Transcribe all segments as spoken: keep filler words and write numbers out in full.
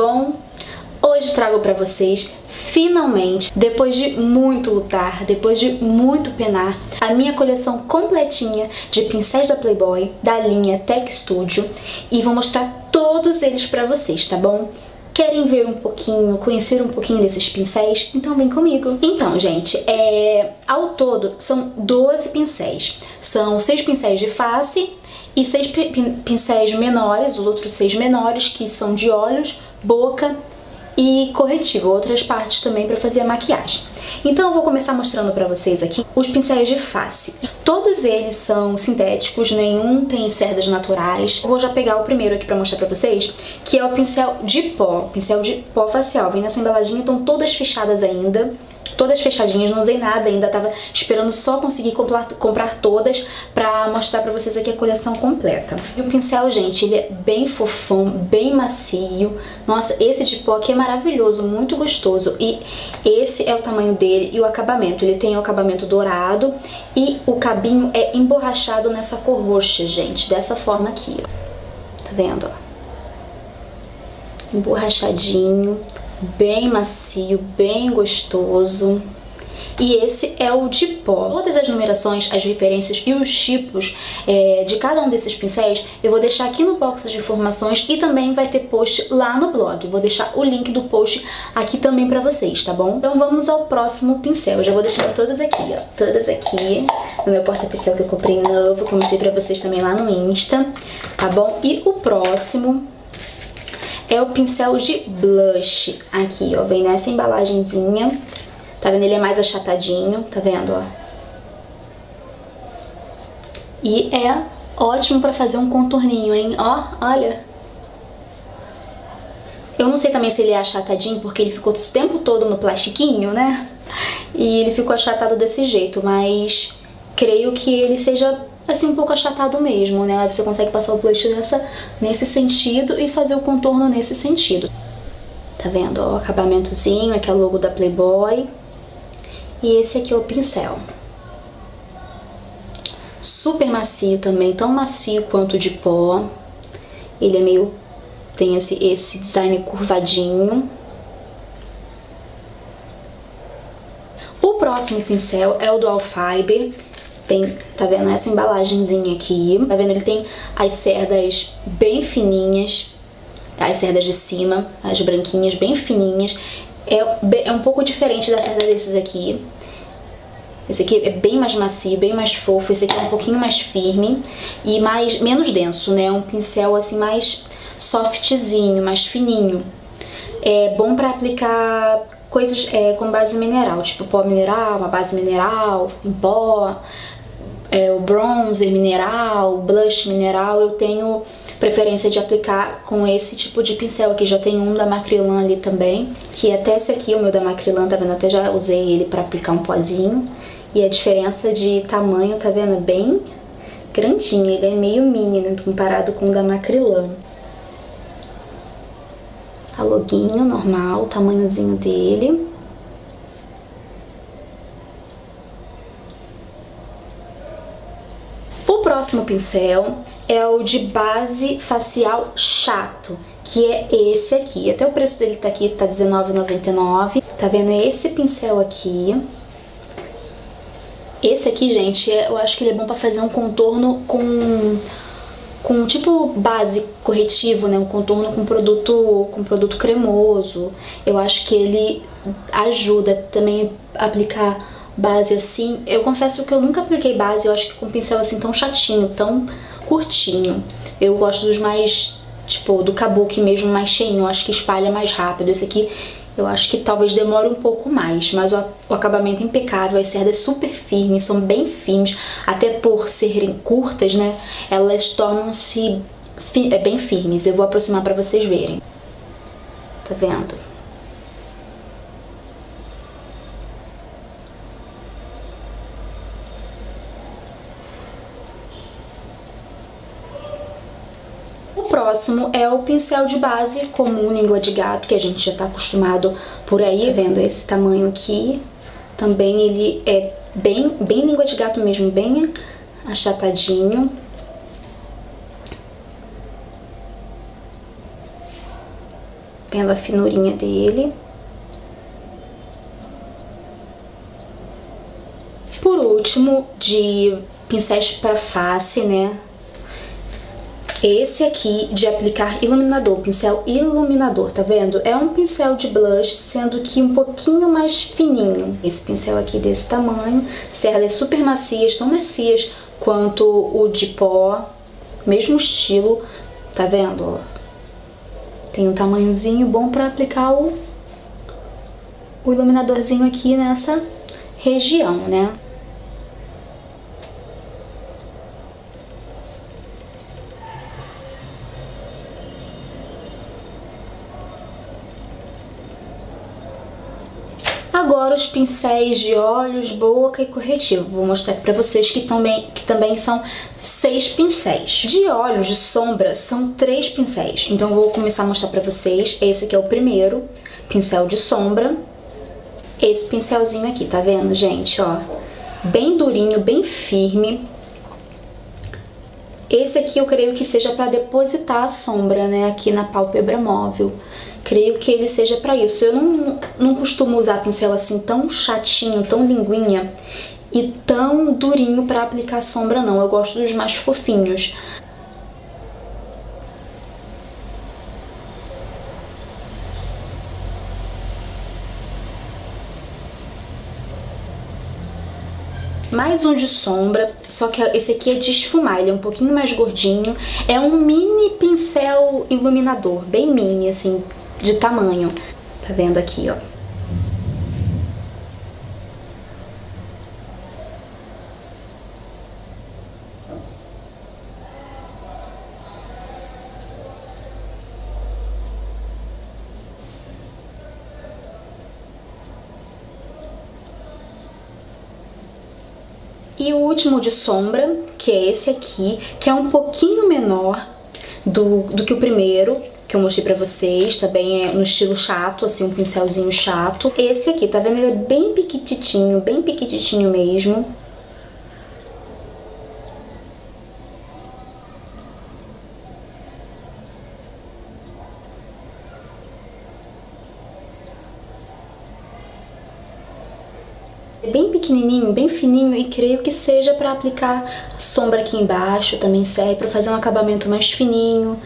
bom? Hoje trago pra vocês, finalmente, depois de muito lutar, depois de muito penar, a minha coleção completinha de pincéis da Playboy, da linha Tech Studio, e vou mostrar todos eles pra vocês, tá bom? Querem ver um pouquinho, conhecer um pouquinho desses pincéis? Então vem comigo! Então, gente, é... ao todo são doze pincéis. São seis pincéis de face e seis pincéis menores, os outros seis menores, que são de olhos, boca e corretivo, outras partes também para fazer a maquiagem. Então eu vou começar mostrando pra vocês aqui os pincéis de face. Todos eles são sintéticos, nenhum tem cerdas naturais. Eu vou já pegar o primeiro aqui pra mostrar pra vocês, que é o pincel de pó, pincel de pó facial. Vem nessa embaladinha, estão todas fechadas ainda, todas fechadinhas, não usei nada ainda, tava esperando só conseguir comprar, comprar todas pra mostrar pra vocês aqui a coleção completa. E o pincel, gente, ele é bem fofão, bem macio. Nossa, esse de pó aqui é maravilhoso, muito gostoso. E esse é o tamanho dele e o acabamento. Ele tem o acabamento dourado e o cabinho é emborrachado nessa cor roxa, gente, dessa forma aqui, ó. Tá vendo, ó? Emborrachadinho, bem macio, bem gostoso. E esse é o de pó. Todas as numerações, as referências e os tipos é, de cada um desses pincéis eu vou deixar aqui no box de informações e também vai ter post lá no blog. Vou deixar o link do post aqui também pra vocês, tá bom? Então vamos ao próximo pincel. Eu já vou deixar todas aqui, ó. Todas aqui no meu porta-pincel que eu comprei novo, que eu mostrei pra vocês também lá no Insta, tá bom? E o próximo é o pincel de blush. Aqui, ó. Vem nessa embalagenzinha. Tá vendo? Ele é mais achatadinho, tá vendo, ó? E é ótimo pra fazer um contorninho, hein? Ó, olha. Eu não sei também se ele é achatadinho, porque ele ficou esse tempo todo no plastiquinho, né? E ele ficou achatado desse jeito, mas creio que ele seja assim um pouco achatado mesmo, né? Aí você consegue passar o blush nessa, nesse sentido e fazer o contorno nesse sentido. Tá vendo, ó, o acabamentozinho, aqui é o logo da Playboy. E esse aqui é o pincel. Super macio também, tão macio quanto o de pó. Ele é meio... tem esse, esse design curvadinho. O próximo pincel é o Dual Fiber. Tem, tá vendo, essa embalagenzinha aqui. Tá vendo, ele tem as cerdas bem fininhas. As cerdas de cima, as branquinhas, bem fininhas. É, é um pouco diferente da cerda desses aqui. Esse aqui é bem mais macio, bem mais fofo. Esse aqui é um pouquinho mais firme e mais, menos denso, né? Um pincel assim mais softzinho, mais fininho. É bom pra aplicar coisas é, com base mineral, tipo pó mineral, uma base mineral, em pó... É, o bronzer mineral, o blush mineral. Eu tenho preferência de aplicar com esse tipo de pincel aqui. Já tem um da Macrylan ali também, que até esse aqui, o meu da Macrylan, tá vendo? Até já usei ele pra aplicar um pozinho. E a diferença de tamanho, tá vendo? É bem grandinho. Ele é meio mini, né? Comparado com o da Macrylan. A loguinho normal, o tamanhozinho dele. O próximo pincel é o de base facial chato, que é esse aqui. Até o preço dele tá aqui, tá dezenove reais e noventa e nove centavos. Tá vendo esse pincel aqui? Esse aqui, gente, eu acho que ele é bom pra fazer um contorno com... com tipo base corretivo, né? Um contorno com produto, com produto cremoso. Eu acho que ele ajuda também a aplicar... base assim. Eu confesso que eu nunca apliquei base, eu acho que com um pincel assim tão chatinho, tão curtinho. Eu gosto dos mais, tipo, do kabuki mesmo, mais cheinho, eu acho que espalha mais rápido. Esse aqui eu acho que talvez demore um pouco mais, mas o, o acabamento é impecável, as cerdas super firmes, são bem firmes, até por serem curtas, né, elas tornam-se fi, é, bem firmes. Eu vou aproximar pra vocês verem. Tá vendo? O próximo é o pincel de base comum, língua de gato, que a gente já tá acostumado por aí, vendo esse tamanho aqui. Também ele é bem, bem língua de gato mesmo, bem achatadinho. pela finurinha dele. Por último, de pincéis para face, né? Esse aqui de aplicar iluminador, pincel iluminador, tá vendo? É um pincel de blush, sendo que um pouquinho mais fininho. Esse pincel aqui desse tamanho, cerdas super macias, tão macias quanto o de pó, mesmo estilo, tá vendo? Tem um tamanhozinho bom pra aplicar o, o iluminadorzinho aqui nessa região, né? Agora os pincéis de olhos, boca e corretivo. Vou mostrar pra vocês que também, que também são seis pincéis. De olhos, de sombra, são três pincéis. Então vou começar a mostrar pra vocês. Esse aqui é o primeiro, pincel de sombra. Esse pincelzinho aqui, tá vendo, gente? Ó, bem durinho, bem firme. Esse aqui eu creio que seja pra depositar a sombra, né? Aqui na pálpebra móvel. Creio que ele seja pra isso. Eu não, não costumo usar pincel assim tão chatinho, tão linguinha e tão durinho pra aplicar sombra, não. Eu gosto dos mais fofinhos. Mais um de sombra, só que esse aqui é de esfumar, ele é um pouquinho mais gordinho. É um mini pincel iluminador, bem mini, assim, de tamanho. Tá vendo aqui, ó. E o último de sombra, que é esse aqui, que é um pouquinho menor do, do que o primeiro, que eu mostrei pra vocês, também é no estilo chato, assim, um pincelzinho chato. Esse aqui, tá vendo? Ele é bem pequititinho, bem pequititinho mesmo. Bem pequenininho, bem fininho, e creio que seja pra aplicar sombra aqui embaixo, também serve pra fazer um acabamento mais fininho,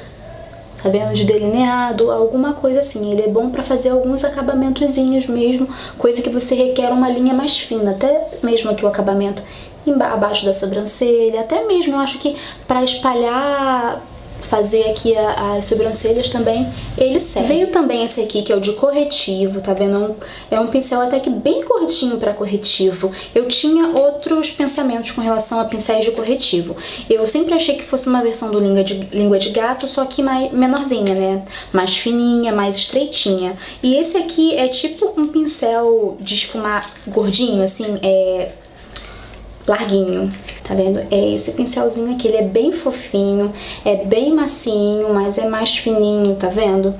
tá vendo? De delineado, alguma coisa assim. Ele é bom pra fazer alguns acabamentozinhos mesmo, coisa que você requer uma linha mais fina, até mesmo aqui o acabamento abaixo da sobrancelha, até mesmo eu acho que pra espalhar, fazer aqui a, as sobrancelhas também, ele serve. Veio também esse aqui, que é o de corretivo, tá vendo? É um pincel até que bem curtinho pra corretivo. Eu tinha outros pensamentos com relação a pincéis de corretivo. Eu sempre achei que fosse uma versão do língua de, língua de gato, só que mais, menorzinha, né? Mais fininha, mais estreitinha. E esse aqui é tipo um pincel de esfumar gordinho, assim, é... larguinho, tá vendo? É esse pincelzinho aqui, ele é bem fofinho, é bem macinho, mas é mais fininho, tá vendo?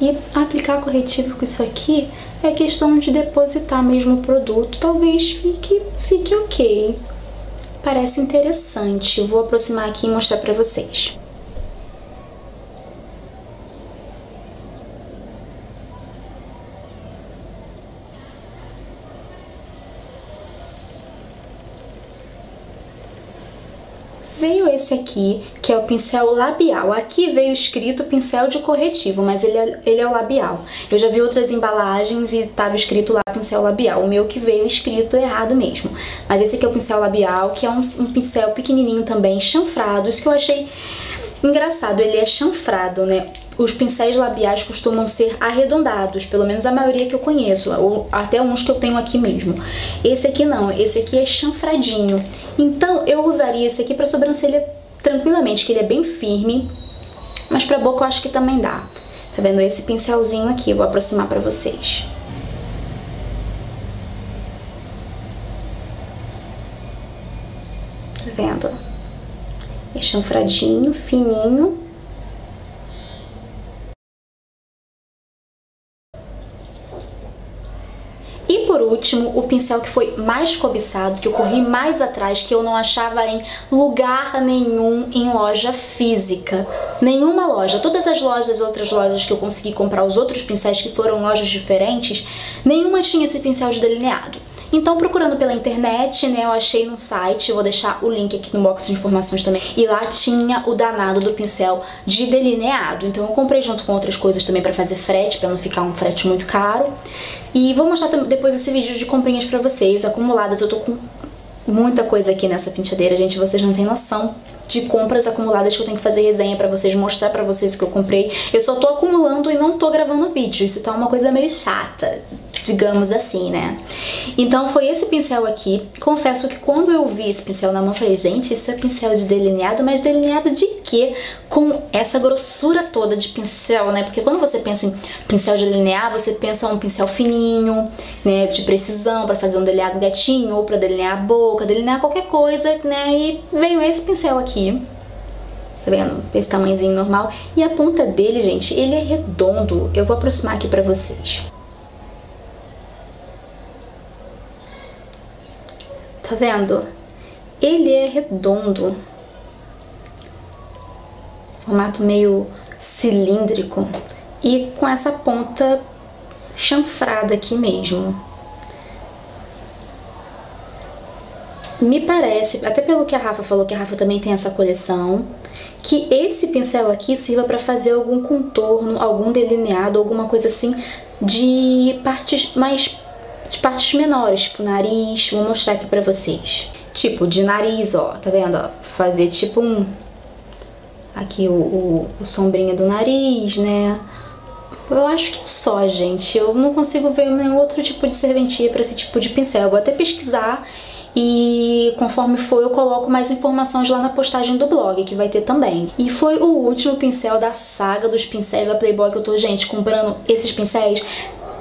E aplicar corretivo com isso aqui é questão de depositar mesmo o produto, talvez fique, fique ok. Parece interessante, eu vou aproximar aqui e mostrar pra vocês. Veio esse aqui, que é o pincel labial. Aqui veio escrito pincel de corretivo, mas ele é, ele é o labial. Eu já vi outras embalagens e tava escrito lá pincel labial. O meu que veio escrito errado mesmo. Mas esse aqui é o pincel labial, que é um, um pincel pequenininho também, chanfrado. Isso que eu achei engraçado, ele é chanfrado, né? Os pincéis labiais costumam ser arredondados, pelo menos a maioria que eu conheço, ou até uns que eu tenho aqui mesmo. Esse aqui não, esse aqui é chanfradinho. Então eu usaria esse aqui pra sobrancelha tranquilamente, que ele é bem firme, mas pra boca eu acho que também dá. Tá vendo? Esse pincelzinho aqui, eu vou aproximar pra vocês. Tá vendo? É chanfradinho, fininho. último, o pincel que foi mais cobiçado, que eu corri mais atrás, que eu não achava em lugar nenhum em loja física. Nenhuma loja. Todas as lojas, outras lojas que eu consegui comprar, os outros pincéis que foram lojas diferentes, nenhuma tinha esse pincel de delineado. Então, procurando pela internet, né, eu achei no site, eu vou deixar o link aqui no box de informações também, e lá tinha o danado do pincel de delineado. Então, eu comprei junto com outras coisas também pra fazer frete, pra não ficar um frete muito caro. E vou mostrar depois esse vídeo de comprinhas pra vocês, acumuladas. Eu tô com muita coisa aqui nessa penteadeira, gente, vocês não têm noção de compras acumuladas que eu tenho que fazer resenha pra vocês, mostrar pra vocês o que eu comprei. Eu só tô acumulando e não tô gravando vídeo, isso tá uma coisa meio chata, digamos assim, né? Então foi esse pincel aqui. Confesso que quando eu vi esse pincel na mão, eu falei, gente, isso é pincel de delineado, mas delineado de quê? Com essa grossura toda de pincel, né? Porque quando você pensa em pincel de delinear, você pensa um pincel fininho, né, de precisão, pra fazer um delineado gatinho, ou pra delinear a boca, delinear qualquer coisa, né? E veio esse pincel aqui, tá vendo? Esse tamanhozinho normal. E a ponta dele, gente, ele é redondo. Eu vou aproximar aqui pra vocês. Tá vendo? Ele é redondo. Formato meio cilíndrico. E com essa ponta chanfrada aqui mesmo. Me parece, até pelo que a Rafa falou, que a Rafa também tem essa coleção, que esse pincel aqui sirva pra fazer algum contorno, algum delineado, alguma coisa assim de partes mais... de partes menores, tipo nariz, vou mostrar aqui pra vocês. Tipo, de nariz, ó, tá vendo? Ó, fazer tipo um... aqui o, o, o sombrinha do nariz, né? Eu acho que só, gente. Eu não consigo ver nenhum outro tipo de serventia pra esse tipo de pincel. Eu vou até pesquisar e conforme for eu coloco mais informações lá na postagem do blog, que vai ter também. E foi o último pincel da saga dos pincéis da Playboy que eu tô, gente, comprando esses pincéis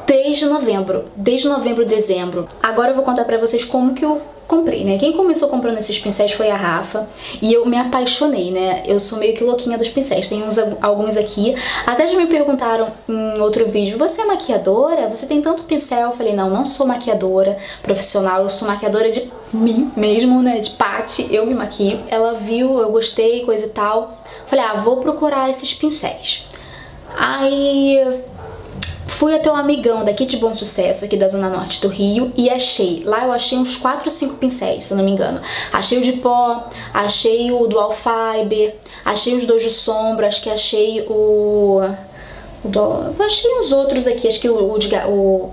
desde novembro, desde novembro, dezembro. Agora eu vou contar pra vocês como que eu comprei, né? Quem começou comprando esses pincéis foi a Rafa, e eu me apaixonei, né? Eu sou meio que louquinha dos pincéis, tem uns, alguns aqui. Até já me perguntaram em outro vídeo, você é maquiadora? Você tem tanto pincel? Eu falei, não, não sou maquiadora profissional, eu sou maquiadora de mim mesmo, né? De Paty, eu me maquio. Ela viu, eu gostei, coisa e tal. Falei, ah, vou procurar esses pincéis. Aí... fui até um amigão daqui de Bom Sucesso, aqui da Zona Norte do Rio, e achei. Lá eu achei uns quatro ou cinco pincéis, se eu não me engano. Achei o de pó, achei o dual fiber, achei os dois de sombra, acho que achei o... o do... achei uns outros aqui, acho que o... o, de... o...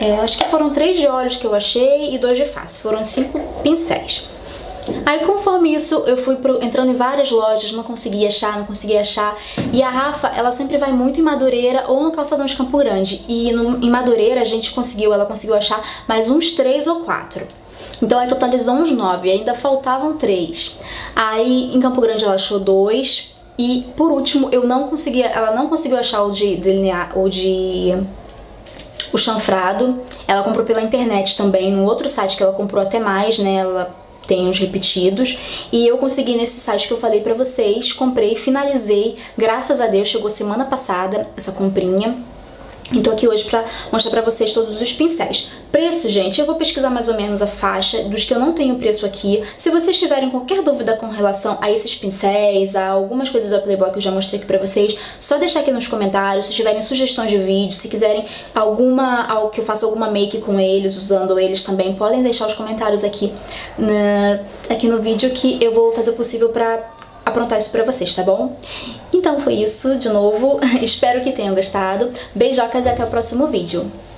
é, acho que foram três de olhos que eu achei e dois de face, foram cinco pincéis. Aí conforme isso eu fui pro, entrando em várias lojas, não conseguia achar, não conseguia achar. E a Rafa, ela sempre vai muito em Madureira ou no calçadão de Campo Grande. E no, em Madureira a gente conseguiu, ela conseguiu achar mais uns três ou quatro. Então aí totalizou uns nove, ainda faltavam três. Aí em Campo Grande ela achou dois. E por último eu não conseguia, ela não conseguiu achar o de delinear, o de... o chanfrado. Ela comprou pela internet também, no outro site que ela comprou até mais, né, ela... tem uns repetidos, e eu consegui nesse site que eu falei pra vocês, comprei, finalizei, graças a Deus, chegou semana passada essa comprinha, e tô aqui hoje pra mostrar pra vocês todos os pincéis. Preço, gente, eu vou pesquisar mais ou menos a faixa dos que eu não tenho preço aqui. Se vocês tiverem qualquer dúvida com relação a esses pincéis, a algumas coisas da Playboy que eu já mostrei aqui pra vocês, só deixar aqui nos comentários. Se tiverem sugestões de vídeo, se quiserem alguma, algo que eu faça alguma make com eles, usando eles também, podem deixar os comentários aqui, na, aqui no vídeo, que eu vou fazer o possível pra... aprontar isso pra vocês, tá bom? Então foi isso de novo, espero que tenham gostado, beijocas e até o próximo vídeo.